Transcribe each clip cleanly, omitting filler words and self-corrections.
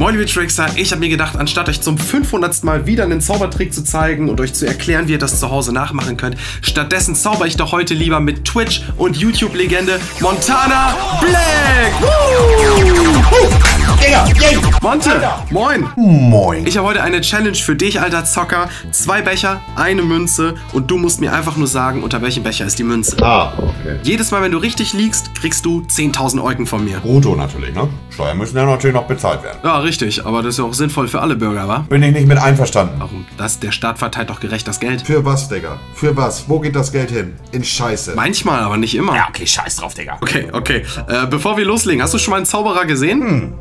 Moin liebe Trickser, ich habe mir gedacht, anstatt euch zum 500. Mal wieder einen Zaubertrick zu zeigen und euch zu erklären, wie ihr das zu Hause nachmachen könnt, stattdessen zauber ich doch heute lieber mit Twitch- und YouTube-Legende Montana Black! Monte, moin! Moin! Ich habe heute eine Challenge für dich, alter Zocker. 2 Becher, 1 Münze und du musst mir einfach nur sagen, unter welchem Becher ist die Münze. Ah, okay. Jedes Mal, wenn du richtig liegst, kriegst du 10.000 Euken von mir. Brutto natürlich, ne? Steuern müssen ja natürlich noch bezahlt werden. Ja, richtig, aber das ist ja auch sinnvoll für alle Bürger, wa? Bin ich nicht mit einverstanden. Warum? Der Staat verteilt doch gerecht das Geld. Für was, Digga? Für was? Wo geht das Geld hin? In Scheiße. Manchmal, aber nicht immer. Ja, okay, scheiß drauf, Digga. Okay, okay. Bevor wir loslegen, hast du schon mal einen Zauberer gesehen?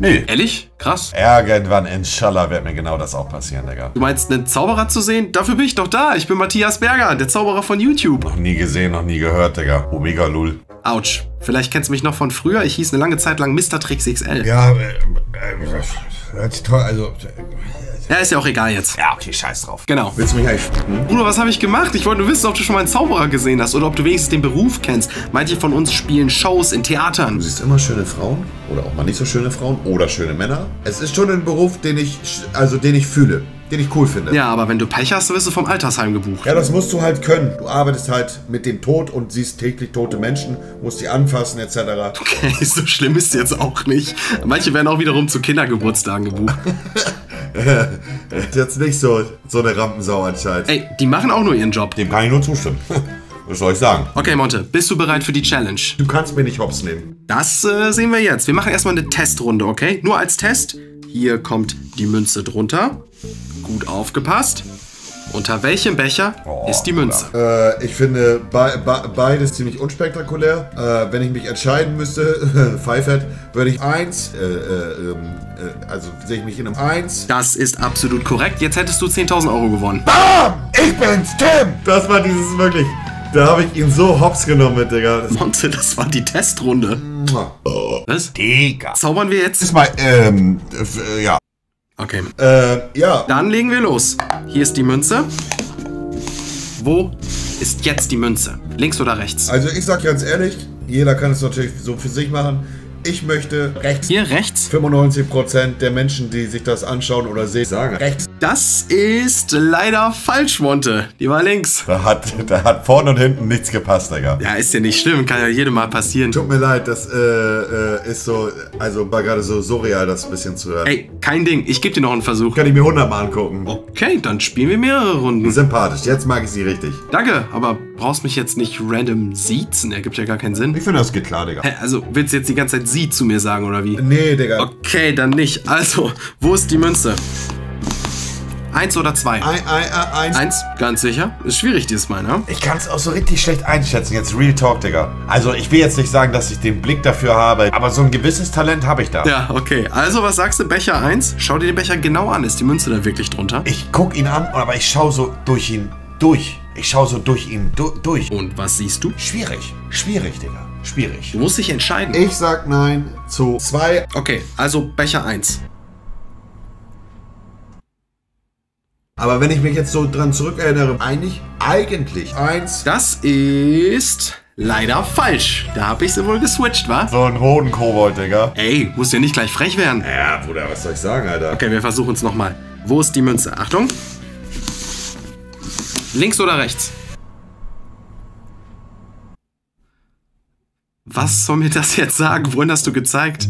Nee. Ehrlich? Krass. Irgendwann, inshallah, wird mir genau das auch passieren, Digga. Du meinst, einen Zauberer zu sehen? Dafür bin ich doch da. Ich bin Matthias Berger, der Zauberer von YouTube. Noch nie gesehen, noch nie gehört, Digga. Omega Lul. Autsch. Vielleicht kennst du mich noch von früher. Ich hieß eine lange Zeit lang Mr. TrixXL. Ja, also... Ja, ist ja auch egal jetzt. Ja, okay, scheiß drauf. Genau. Willst du mich eigentlich... Bruder, was habe ich gemacht? Ich wollte nur wissen, ob du schon mal einen Zauberer gesehen hast oder ob du wenigstens den Beruf kennst. Manche von uns spielen Shows in Theatern. Du siehst immer schöne Frauen oder auch mal nicht so schöne Frauen oder schöne Männer. Es ist schon ein Beruf, den ich fühle, den ich cool finde. Ja, aber wenn du Pech hast, wirst du vom Altersheim gebucht. Ja, das musst du halt können. Du arbeitest halt mit dem Tod und siehst täglich tote Menschen, musst die anfassen etc. Okay, so schlimm ist es jetzt auch nicht. Manche werden auch wiederum zu Kindergeburtstagen gebucht. Jetzt nicht so eine Rampensau anscheinend. Ey, die machen auch nur ihren Job. Dem kann ich nur zustimmen. Was soll ich sagen? Okay, Monte, bist du bereit für die Challenge? Du kannst mir nicht hops nehmen. Das sehen wir jetzt. Wir machen erstmal eine Testrunde, okay? Nur als Test. Hier kommt die Münze drunter. Gut aufgepasst. Unter welchem Becher ist die Münze? Ich finde beides ziemlich unspektakulär. Wenn ich mich entscheiden müsste, Pfeifert, würde ich 1, also sehe ich mich in einem 1. Das ist absolut korrekt. Jetzt hättest du 10.000 Euro gewonnen. Bam! Ich bin's, Tim! Das war dieses wirklich... Da habe ich ihn so hops genommen, Digga. Monte, das war die Testrunde. Oh. Was? Digga. Zaubern wir jetzt? Mal, ja. Okay. Ja. Dann legen wir los. Hier ist die Münze. Wo ist jetzt die Münze? Links oder rechts? Also ich sag ganz ehrlich, jeder kann es natürlich so für sich machen. Ich möchte rechts. Hier rechts? 95% der Menschen, die sich das anschauen oder sehen, sagen rechts. Das ist leider falsch, Monte. Die war links. Da hat vorne und hinten nichts gepasst, Digga. Ja, ist ja nicht schlimm. Kann ja jedem mal passieren. Tut mir leid, das ist so, also war gerade so surreal, das ein bisschen zu hören. Ey, kein Ding. Ich gebe dir noch einen Versuch. Kann ich mir 100 Mal angucken. Okay, dann spielen wir mehrere Runden. Sympathisch. Jetzt mag ich sie richtig. Danke, aber brauchst mich jetzt nicht random siezen. Ergibt ja gar keinen Sinn. Ich finde, das geht klar, Digga. Hä, also willst du jetzt die ganze Zeit sie zu mir sagen, oder wie? Nee, Digga. Okay, dann nicht. Also, wo ist die Münze? 1 oder 2? 1. 1, ganz sicher. Ist schwierig dieses Mal, ne? Ich kann es auch so richtig schlecht einschätzen. Jetzt Real Talk, Digga. Also ich will jetzt nicht sagen, dass ich den Blick dafür habe, aber so ein gewisses Talent habe ich da. Ja, okay. Also was sagst du? Becher 1? Schau dir den Becher genau an. Ist die Münze da wirklich drunter? Ich guck ihn an, aber ich schaue so durch ihn durch. Und was siehst du? Schwierig. Schwierig, Digga. Schwierig. Du musst dich entscheiden. Ich sag nein zu 2. Okay, also Becher 1. Aber wenn ich mich jetzt so dran zurückerinnere, eigentlich 1. Das ist leider falsch. Da hab ich sie wohl geswitcht, wa? So einen roten Kobold, Digga. Ey, musst ja nicht gleich frech werden. Ja, Bruder, was soll ich sagen, Alter? Okay, wir versuchen es nochmal. Wo ist die Münze? Achtung. Links oder rechts? Was soll mir das jetzt sagen? Wohin hast du gezeigt?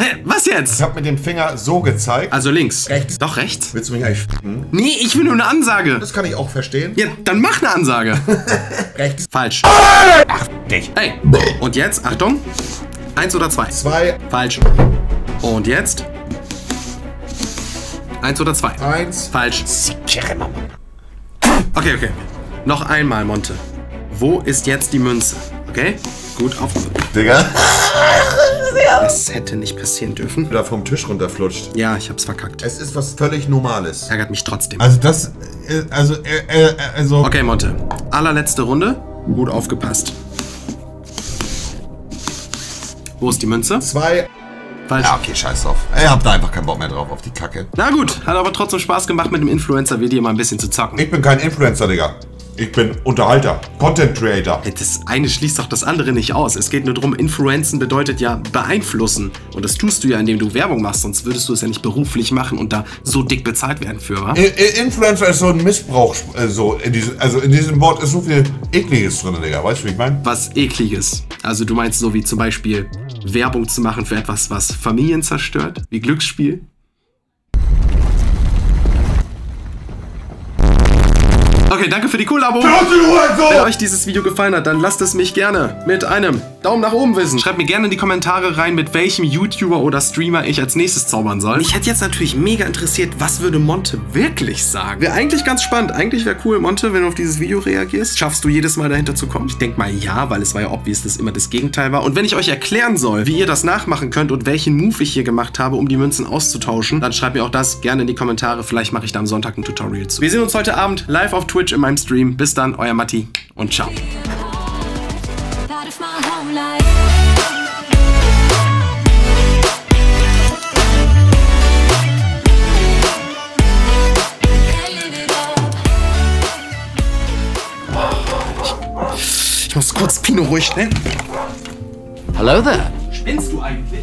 Hä, was jetzt? Ich hab mit dem Finger so gezeigt. Also links. Rechts. Doch rechts. Willst du mich eigentlich f***en? Nee, ich will nur eine Ansage. Das kann ich auch verstehen. Ja, dann mach eine Ansage. Rechts. Falsch. Ach, dich. Hey. Und jetzt, Achtung. 1 oder 2? 2. Falsch. Und jetzt? 1 oder 2? 1. Falsch. Okay, okay. Noch einmal, Monte. Wo ist jetzt die Münze? Okay? Gut, auf. Digga. Das hätte nicht passieren dürfen. Oder vom Tisch runterflutscht. Ja, ich hab's verkackt. Es ist was völlig Normales. Ärgert mich trotzdem. Also das... Also... Okay, Monte. Allerletzte Runde. Gut aufgepasst. Wo ist die Münze? 2. Falsch. Ja, okay, scheiß drauf. Ich hab da einfach keinen Bock mehr drauf, auf die Kacke. Na gut, hat aber trotzdem Spaß gemacht, mit dem Influencer-Video mal ein bisschen zu zocken. Ich bin kein Influencer, Digga. Ich bin Unterhalter, Content Creator. Das eine schließt doch das andere nicht aus. Es geht nur darum, Influenzen bedeutet ja beeinflussen. Und das tust du ja, indem du Werbung machst, sonst würdest du es ja nicht beruflich machen und da so dick bezahlt werden für, wa? Influencer ist so ein Missbrauch, also in diesem Wort ist so viel Ekliges drin, Digga. Weißt du, wie ich meine? Was Ekliges? Also du meinst so wie zum Beispiel Werbung zu machen für etwas, was Familien zerstört, wie Glücksspiel? Okay, danke für die Kollabo. Wenn euch dieses Video gefallen hat, dann lasst es mich gerne mit einem Daumen nach oben wissen. Schreibt mir gerne in die Kommentare rein, mit welchem YouTuber oder Streamer ich als nächstes zaubern soll. Mich hat jetzt natürlich mega interessiert, was würde Monte wirklich sagen? Wäre eigentlich ganz spannend. Eigentlich wäre cool, Monte, wenn du auf dieses Video reagierst. Schaffst du jedes Mal dahinter zu kommen? Ich denke mal ja, weil es war ja obvious, dass immer das Gegenteil war. Und wenn ich euch erklären soll, wie ihr das nachmachen könnt und welchen Move ich hier gemacht habe, um die Münzen auszutauschen, dann schreibt mir auch das gerne in die Kommentare. Vielleicht mache ich da am Sonntag ein Tutorial zu. Wir sehen uns heute Abend live auf Twitch in meinem Stream. Bis dann, euer Matti und ciao. Ich muss kurz Pino ruhig stellen. Hello there. Spinnst du eigentlich?